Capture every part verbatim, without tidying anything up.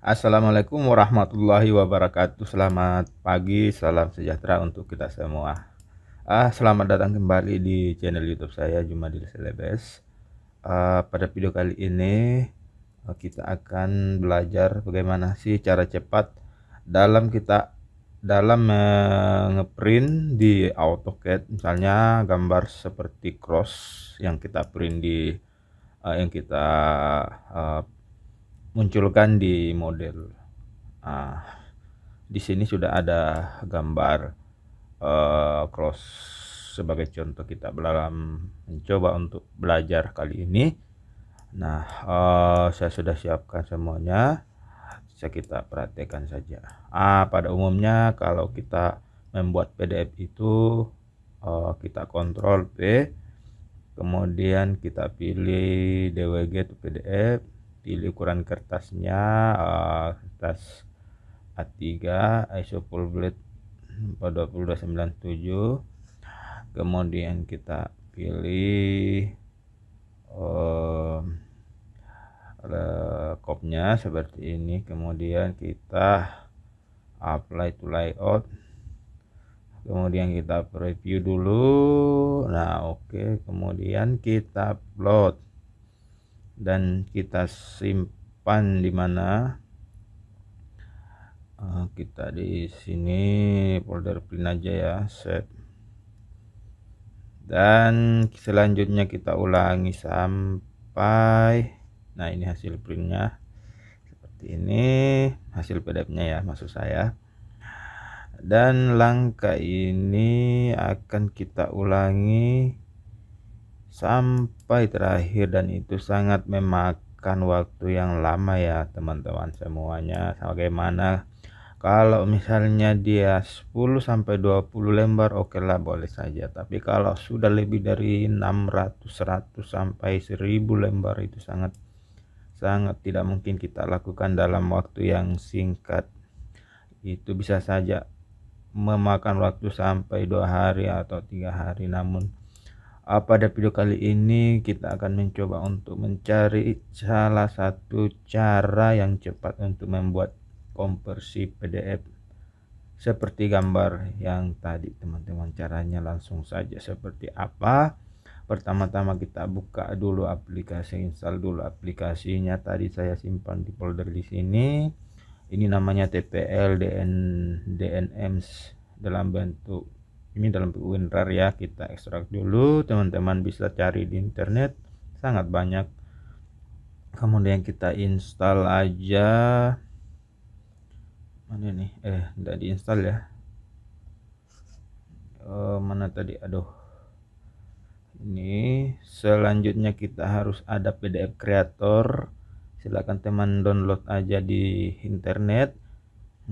Assalamualaikum warahmatullahi wabarakatuh. Selamat pagi, salam sejahtera untuk kita semua. ah, Selamat datang kembali di channel YouTube saya, Jumadil Selebes. ah, Pada video kali ini kita akan belajar bagaimana sih cara cepat dalam kita dalam ngeprint di AutoCAD. Misalnya gambar seperti cross yang kita print di uh, Yang kita uh, munculkan di model. Nah, di sini sudah ada gambar uh, cross sebagai contoh kita dalam mencoba untuk belajar kali ini. Nah, uh, saya sudah siapkan semuanya. Saya kita praktekkan saja. Ah, pada umumnya kalau kita membuat P D F itu uh, kita kontrol P, kemudian kita pilih dwg to pdf, pilih ukuran kertasnya, uh, kertas A tiga, I S O full blade dua ribu dua ratus sembilan puluh tujuh, kemudian kita pilih uh, kopnya seperti ini, kemudian kita apply to layout, kemudian kita preview dulu. Nah, oke, okay. Kemudian kita plot dan kita simpan di mana. Uh, kita di sini folder print aja ya, save, dan selanjutnya kita ulangi sampai. Nah, ini hasil printnya seperti ini, hasil P D F-nya ya maksud saya. Dan langkah ini akan kita ulangi sampai terakhir, dan itu sangat memakan waktu yang lama ya teman-teman semuanya. Bagaimana kalau misalnya dia sepuluh sampai dua puluh lembar, oke okay lah, boleh saja. Tapi kalau sudah lebih dari enam ratus, seratus sampai seribu lembar, itu sangat sangat tidak mungkin kita lakukan dalam waktu yang singkat. Itu bisa saja memakan waktu sampai dua hari atau tiga hari. Namun pada video kali ini kita akan mencoba untuk mencari salah satu cara yang cepat untuk membuat konversi P D F seperti gambar yang tadi teman-teman. Caranya langsung saja seperti apa. Pertama-tama kita buka dulu aplikasi, install dulu aplikasinya. Tadi saya simpan di folder di sini. Ini namanya T P L D N D N Ms dalam bentuk ini, dalam WinRAR ya. Kita ekstrak dulu, teman-teman bisa cari di internet, sangat banyak. Kemudian kita install aja. Mana nih? Eh, tidak diinstal ya. Oh, mana tadi? Aduh. Ini selanjutnya kita harus ada P D F Creator. Silakan teman download aja di internet.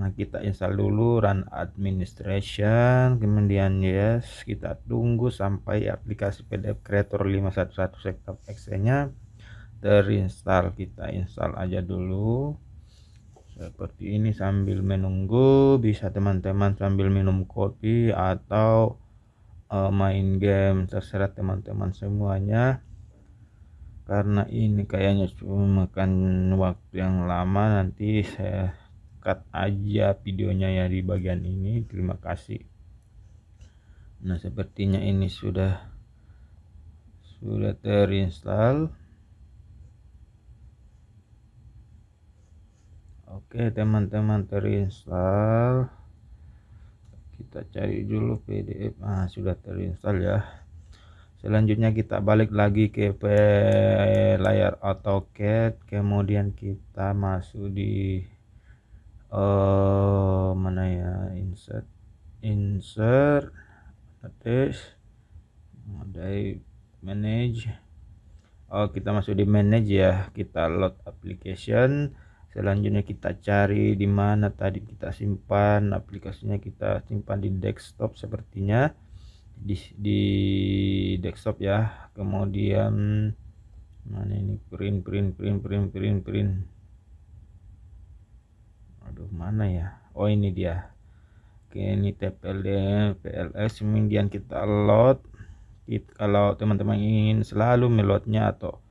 Nah, kita install dulu, run administration, kemudian yes, kita tunggu sampai aplikasi P D F Creator lima satu satu setup X N-nya terinstall. Kita install aja dulu seperti ini sambil menunggu. Bisa teman-teman sambil minum kopi atau uh, main game, terserah teman-teman semuanya. Karena ini kayaknya cuma makan waktu yang lama, nanti saya cut aja videonya ya di bagian ini. Terima kasih. Nah, sepertinya ini sudah sudah terinstall. Oke teman-teman, terinstall. Kita cari dulu P D F. Ah, sudah terinstall ya. Selanjutnya kita balik lagi ke layar AutoCAD, kemudian kita masuk di Uh, mana ya, insert insert atas dari manage. Oh, kita masuk di manage ya. Kita load application. Selanjutnya kita cari di mana tadi kita simpan aplikasinya. Kita simpan di desktop sepertinya, di, di desktop ya. Kemudian mana ini, print print print print print print aduh, mana ya. Oh, ini dia. Oke, ini T P L D N P L S. Kemudian kita load. It, kalau teman-teman ingin selalu meloadnya atau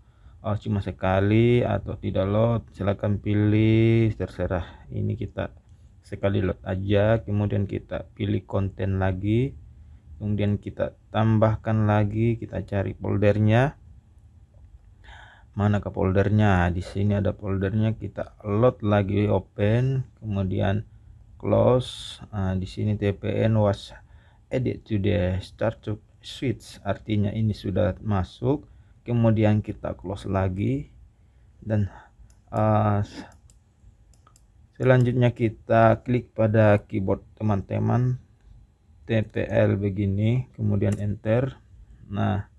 uh, cuma sekali atau tidak load, silahkan pilih, terserah. Ini kita sekali load aja, kemudian kita pilih konten lagi, kemudian kita tambahkan lagi, kita cari foldernya. Mana ke foldernya? Di sini ada foldernya, kita load lagi, open, kemudian close. Nah, di sini T P N was added to the startup switch, artinya ini sudah masuk. Kemudian kita close lagi, dan uh, selanjutnya kita klik pada keyboard teman-teman, T P L begini, kemudian enter. Nah,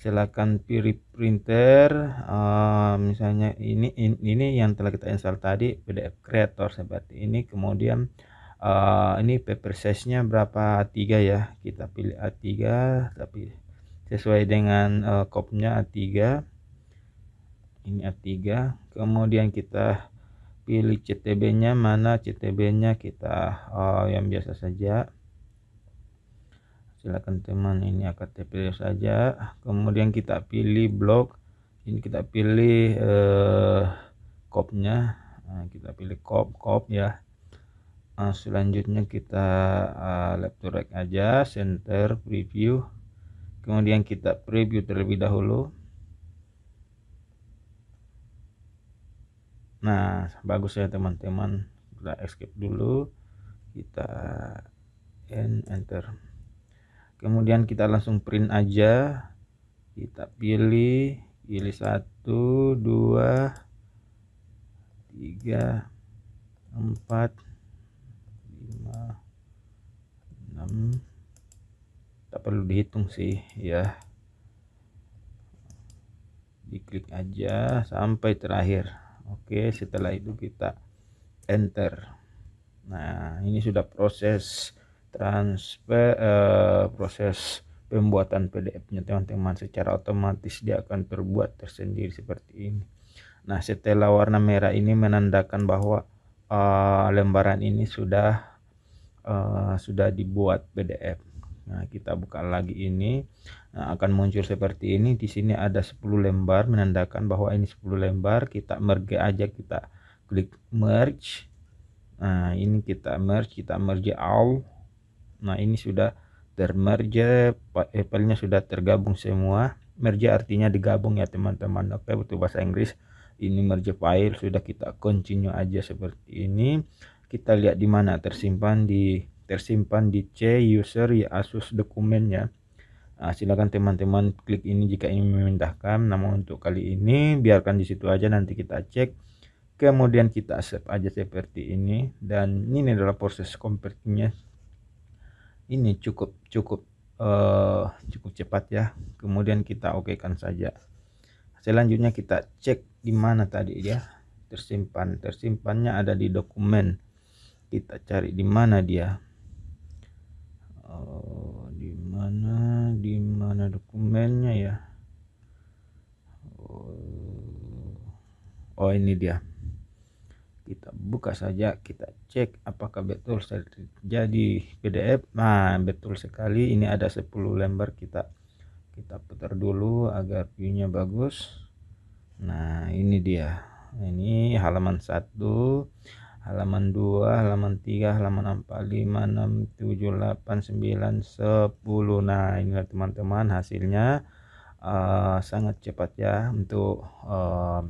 silakan pilih printer, uh, misalnya ini, ini ini yang telah kita install tadi, P D F Creator seperti ini. Kemudian uh, ini paper size nya berapa, A tiga ya, kita pilih A tiga, tapi sesuai dengan uh, kopnya A tiga, ini A tiga. Kemudian kita pilih C T B nya, mana C T B nya kita uh, yang biasa saja. Silakan teman, ini A K T P saja. Kemudian kita pilih blok, ini kita pilih eh, kopnya, nah, kita pilih kop kop ya. Nah, selanjutnya kita uh, left to right aja, center, preview, kemudian kita preview terlebih dahulu. Nah, bagus ya teman-teman, kita escape dulu, kita end, enter. Kemudian kita langsung print aja, kita pilih pilih satu, dua, tiga, empat, lima, enam. Tak perlu dihitung sih ya, diklik aja sampai terakhir. Oke, setelah itu kita enter. Nah, ini sudah proses transfer, eh, proses pembuatan P D F-nya teman-teman, secara otomatis dia akan terbuat tersendiri seperti ini. Nah, setelah warna merah ini menandakan bahwa eh, lembaran ini sudah eh, sudah dibuat P D F. Nah, kita buka lagi ini, nah, akan muncul seperti ini. Di sini ada sepuluh lembar, menandakan bahwa ini sepuluh lembar. Kita merge aja, kita klik merge. Nah, ini kita merge, kita merge all. Nah, ini sudah termerge, filenya sudah tergabung semua. Merge artinya digabung ya teman-teman. Oke, butuh bahasa Inggris. Ini merge file, sudah kita continue aja seperti ini. Kita lihat di mana tersimpan, di tersimpan di C user ya, Asus dokumennya. Nah, silakan teman-teman klik ini jika ingin memindahkan. Namun untuk kali ini biarkan di situ aja, nanti kita cek. Kemudian kita save aja seperti ini, dan ini adalah proses convertingnya. Ini cukup cukup uh, cukup cepat ya. Kemudian kita okekan saja. Selanjutnya kita cek di mana tadi ya tersimpan. Tersimpannya ada di dokumen. Kita cari di mana dia. Oh, di mana di mana dokumennya ya? Oh, oh ini dia. Kita buka saja, kita cek apakah betul jadi P D F. Nah, betul sekali, ini ada sepuluh lembar. Kita kita putar dulu agar view-nya bagus. Nah, ini dia, ini halaman satu, halaman dua, halaman tiga, halaman empat, lima, enam, tujuh, delapan, sembilan, sepuluh. Nah, inilah teman-teman hasilnya, uh, sangat cepat ya. Untuk uh,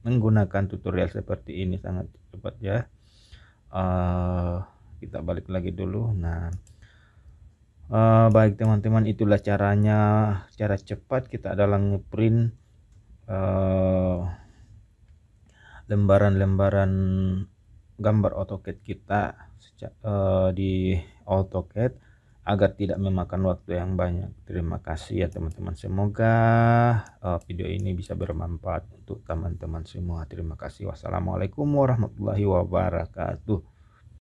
menggunakan tutorial seperti ini sangat cepat ya. Uh, kita balik lagi dulu. Nah, uh, baik teman-teman, itulah caranya, cara cepat kita dalam ngeprint uh, lembaran-lembaran gambar AutoCAD kita uh, di AutoCAD, agar tidak memakan waktu yang banyak. Terima kasih ya teman-teman, semoga uh, video ini bisa bermanfaat untuk teman-teman semua. Terima kasih. Wassalamualaikum warahmatullahi wabarakatuh.